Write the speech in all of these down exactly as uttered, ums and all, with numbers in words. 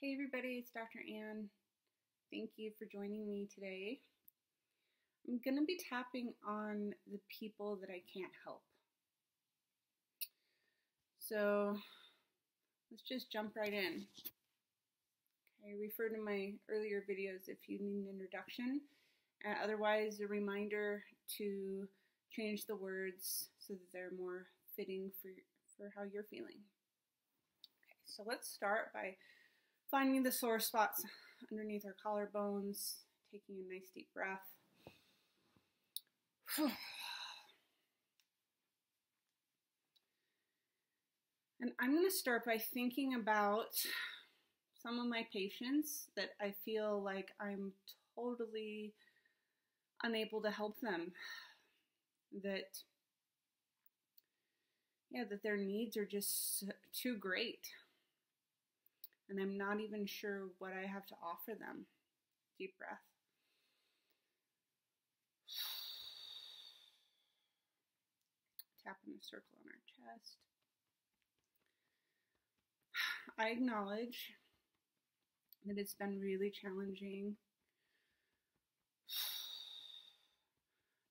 Hey everybody, it's Doctor Ann. Thank you for joining me today. I'm going to be tapping on the people that I can't help. So let's just jump right in. I refer to my earlier videos if you need an introduction. Uh, otherwise, a reminder to change the words so that they're more fitting for, for how you're feeling. Okay, so let's start by finding the sore spots underneath our collarbones, taking a nice deep breath. And I'm going to start by thinking about some of my patients that I feel like I'm totally unable to help them. That, yeah, that their needs are just too great. And I'm not even sure what I have to offer them. Deep breath. Tapping the circle on our chest. I acknowledge that it's been really challenging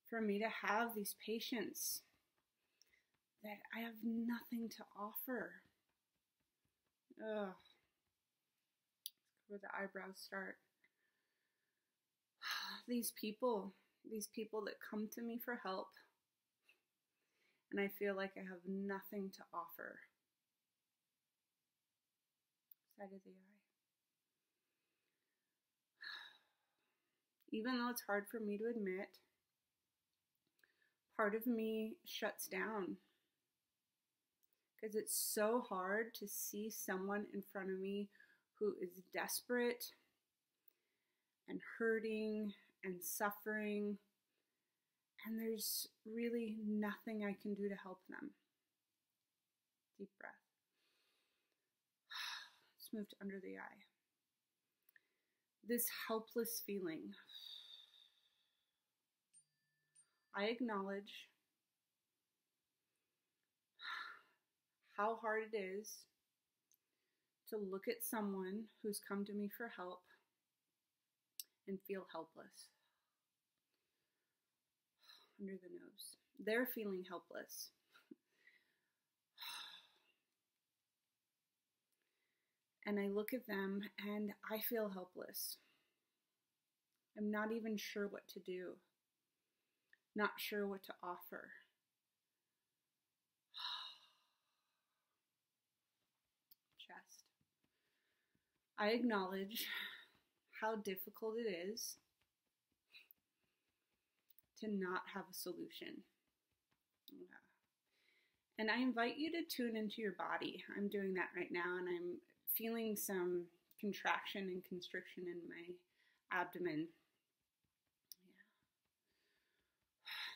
for me to have these patients that I have nothing to offer. Ugh. Where the eyebrows start. These people, these people that come to me for help, and I feel like I have nothing to offer. Side of the eye. Even though it's hard for me to admit, part of me shuts down because it's so hard to see someone in front of me who is desperate and hurting and suffering, and there's really nothing I can do to help them. Deep breath. Let's move to under the eye. This helpless feeling. I acknowledge how hard it is to look at someone who's come to me for help and feel helpless. Under the nose. They're feeling helpless. And I look at them and I feel helpless. I'm not even sure what to do. Not sure what to offer. Chest. I acknowledge how difficult it is to not have a solution. Yeah. And I invite you to tune into your body. I'm doing that right now, and I'm feeling some contraction and constriction in my abdomen.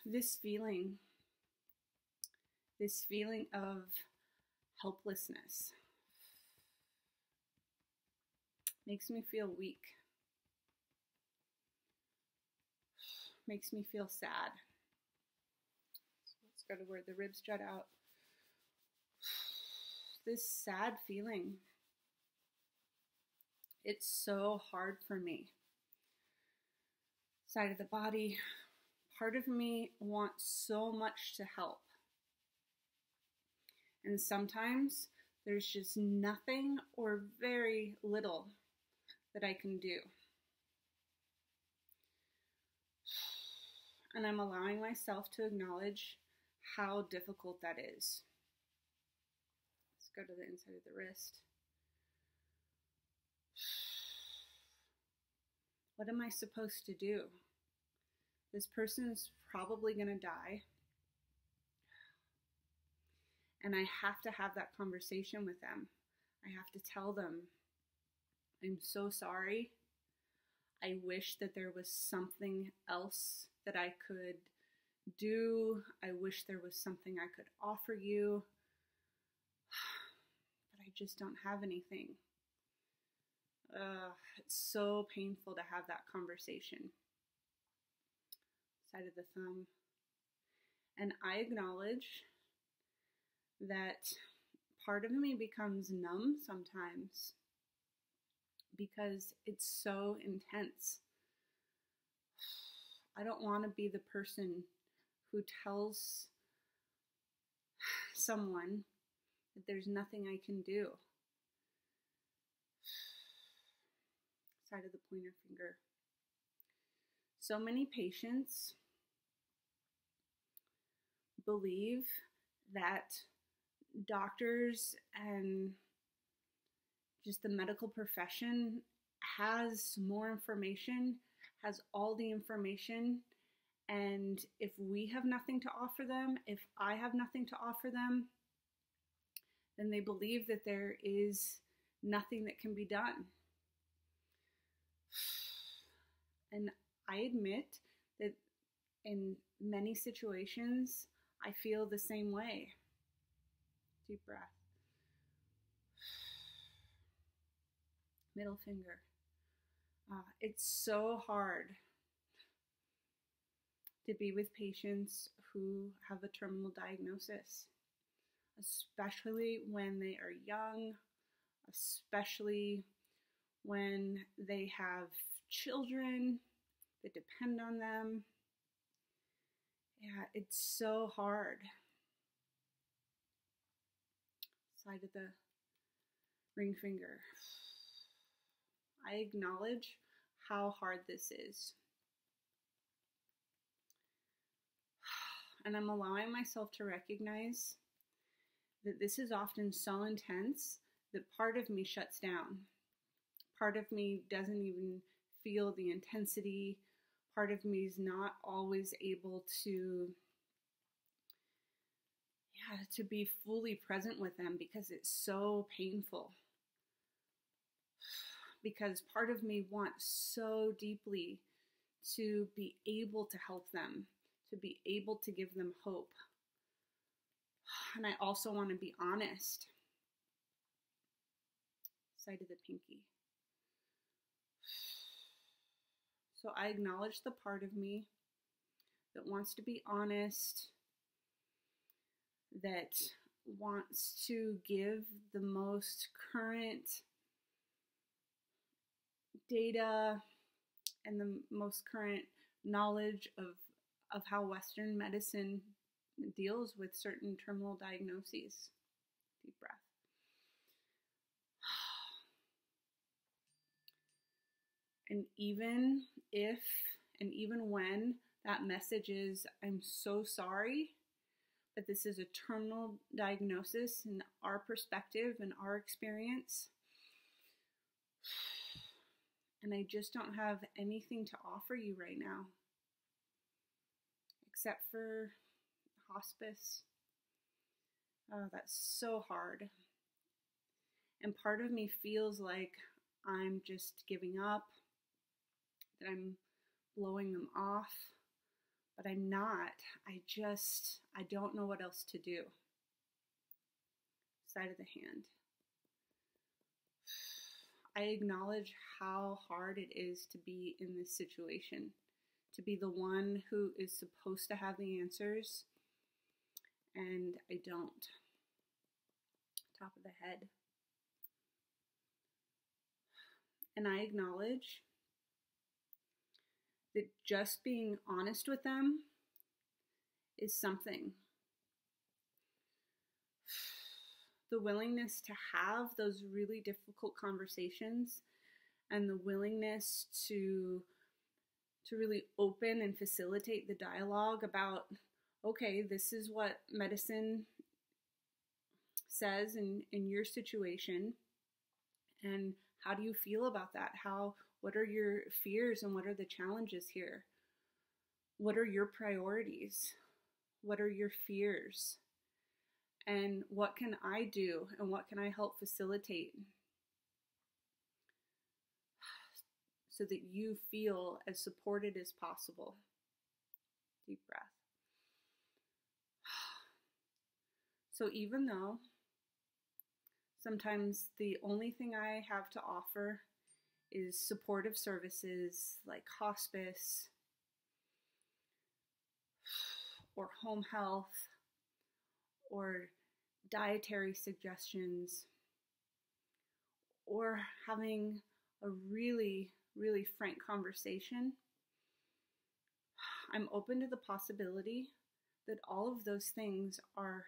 Yeah. This feeling, this feeling of helplessness, makes me feel weak, makes me feel sad. So let's go to where the ribs jut out. This sad feeling, it's so hard for me. Side of the body, part of me wants so much to help. And sometimes there's just nothing or very little that I can do. And I'm allowing myself to acknowledge how difficult that is. Let's go to the inside of the wrist. What am I supposed to do? This person is probably going to die. And I have to have that conversation with them. I have to tell them, I'm so sorry. I wish that there was something else that I could do. I wish there was something I could offer you, but I just don't have anything. Uh, it's so painful to have that conversation. Side of the thumb. And I acknowledge that part of me becomes numb sometimes. because it's so intense. I don't want to be the person who tells someone that there's nothing I can do. Side of the pointer finger. So many patients believe that doctors and just the medical profession has more information, has all the information, and if we have nothing to offer them, if I have nothing to offer them, then they believe that there is nothing that can be done. And I admit that in many situations, I feel the same way. Deep breath. Middle finger. Uh, it's so hard to be with patients who have a terminal diagnosis, especially when they are young, especially when they have children that depend on them. Yeah, it's so hard. Side of the ring finger. I acknowledge how hard this is. And I'm allowing myself to recognize that this is often so intense that part of me shuts down. Part of me doesn't even feel the intensity. Part of me is not always able to, yeah, to be fully present with them because it's so painful. Because part of me wants so deeply to be able to help them, to be able to give them hope. And I also want to be honest. Side of the pinky. So I acknowledge the part of me that wants to be honest, that wants to give the most current data and the most current knowledge of, of how Western medicine deals with certain terminal diagnoses. Deep breath. And even if, and even when that message is, I'm so sorry, but this is a terminal diagnosis in our perspective and our experience, and I just don't have anything to offer you right now, except for hospice. Oh, that's so hard. And part of me feels like I'm just giving up, that I'm blowing them off, but I'm not. I just, I don't know what else to do. Side of the hand. I acknowledge how hard it is to be in this situation, to be the one who is supposed to have the answers, and I don't. Top of the head. And I acknowledge that just being honest with them is something. The willingness to have those really difficult conversations and the willingness to, to really open and facilitate the dialogue about, okay, this is what medicine says in, in your situation, and how do you feel about that? How, what are your fears and what are the challenges here? What are your priorities? What are your fears? And what can I do and what can I help facilitate so that you feel as supported as possible? Deep breath. So even though sometimes the only thing I have to offer is supportive services like hospice or home health or dietary suggestions or having a really, really frank conversation, I'm open to the possibility that all of those things are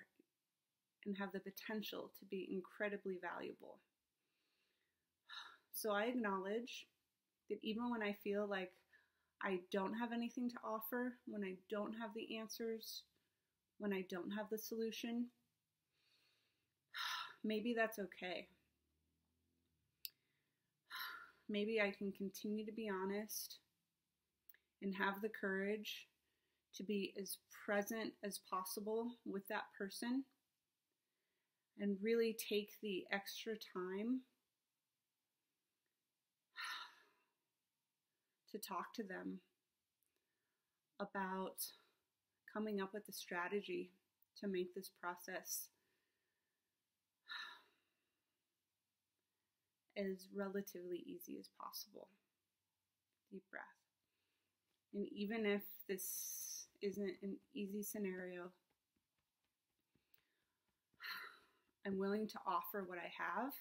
and have the potential to be incredibly valuable. So I acknowledge that even when I feel like I don't have anything to offer, when I don't have the answers, when I don't have the solution, maybe that's okay. Maybe I can continue to be honest and have the courage to be as present as possible with that person and really take the extra time to talk to them about coming up with a strategy to make this process as relatively easy as possible. Deep breath. And even if this isn't an easy scenario, I'm willing to offer what I have,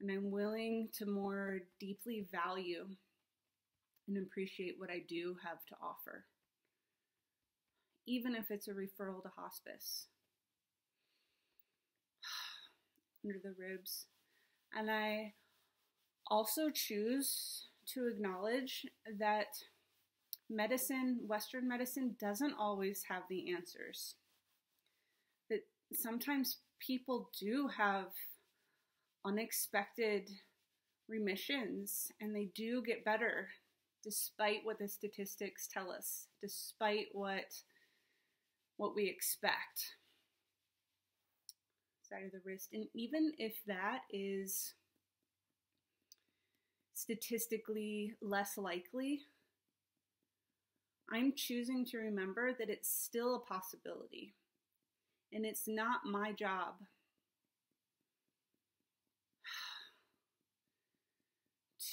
and I'm willing to more deeply value and appreciate what I do have to offer, even if it's a referral to hospice. Under the ribs. And I also choose to acknowledge that medicine, Western medicine, doesn't always have the answers. That sometimes people do have unexpected remissions, and they do get better despite what the statistics tell us, despite what, what we expect. Side of the wrist. And even if that is statistically less likely, I'm choosing to remember that it's still a possibility. And it's not my job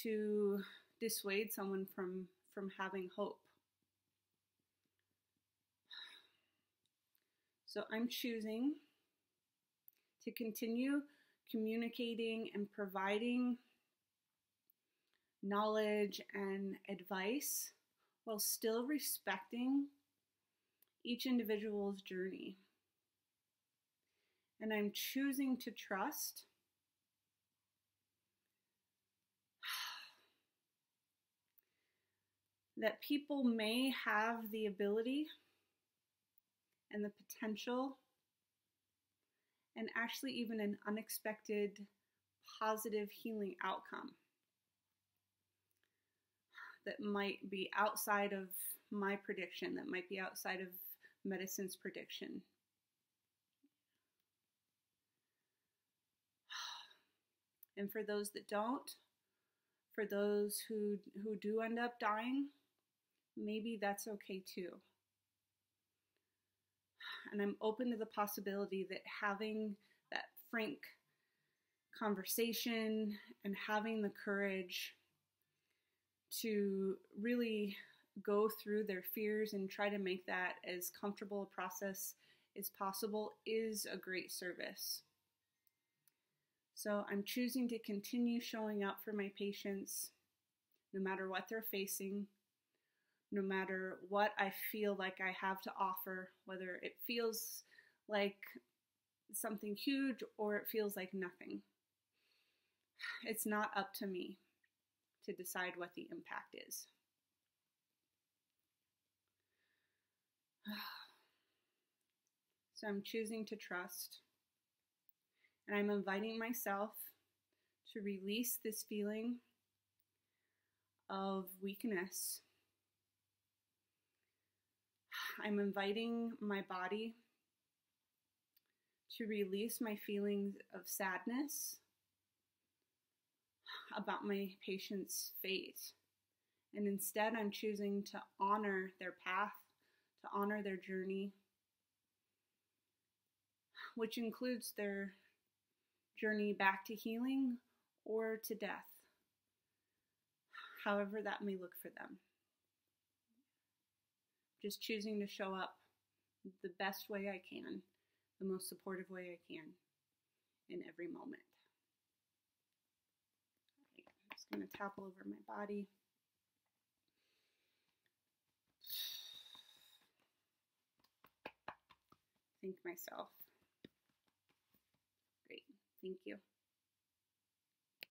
to dissuade someone from, from having hope. So I'm choosing to continue communicating and providing knowledge and advice while still respecting each individual's journey. And I'm choosing to trust that people may have the ability and the potential and actually even an unexpected positive healing outcome that might be outside of my prediction, that might be outside of medicine's prediction. And for those that don't, for those who, who do end up dying, maybe that's okay too. And I'm open to the possibility that having that frank conversation and having the courage to really go through their fears and try to make that as comfortable a process as possible is a great service. So I'm choosing to continue showing up for my patients, no matter what they're facing, no matter what I feel like I have to offer, whether it feels like something huge or it feels like nothing. It's not up to me to decide what the impact is. So I'm choosing to trust. And I'm inviting myself to release this feeling of weakness. I'm inviting my body to release my feelings of sadness about my patient's fate. And instead, I'm choosing to honor their path, to honor their journey, which includes their journey back to healing or to death, however that may look for them. Just choosing to show up the best way I can, the most supportive way I can in every moment. just going to tap all over my body. Thank myself. Great. Thank you.